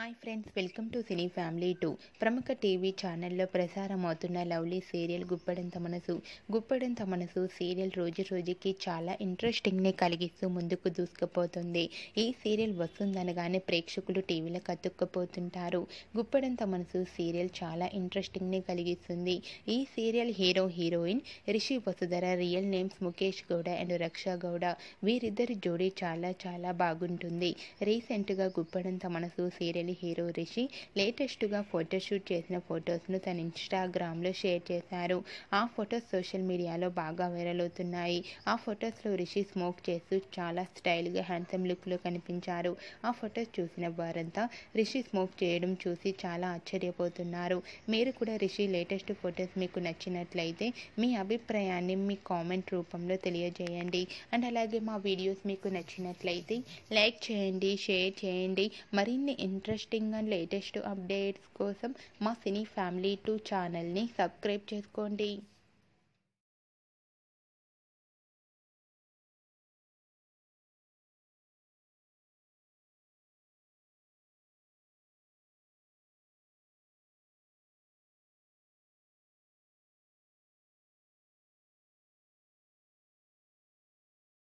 Hi friends, welcome to Cine Family 2. Pramuka TV channel lo prasaram avutuna lovely serial Guppedantha Manasu. Guppedantha Manasu serial roju-rojiki chala interesting ne kaligistu munduku doosukupotundi. Ee serial vastundanaga prekshakulu TV lo kattukkupotuntaru. Guppedantha Manasu serial chala interesting ne kaligistundi. Ee serial hero heroine Rishi Vasudhara, real names Mukesh Gowda and Raksha Gowda. Veeriddari jodi chala baguntundi. Recent ga Guppedantha Manasu serial hero Rishi latest to photoshoot chesina photos nu tan Instagram lo share chesaru. Aa photos social media lo baga viral avutunnayi. Aa photos lo Rishi smoke chestu chala style ga handsome look lo kanipincharu. Aa photos chusina varanta Rishi smoke cheyadam chusi chala acharyapothunaru. Meeru kuda Rishi latest photos meeku nachinatlayite mee abhiprayanni mee comment roopamlo teliyajeyandi. And alage ma videos meeku nachinatlayite like cheyandi, share cheyandi. Marinni interesting and latest updates kosam ma Cine Family 2 channel ni subscribe cheskondi.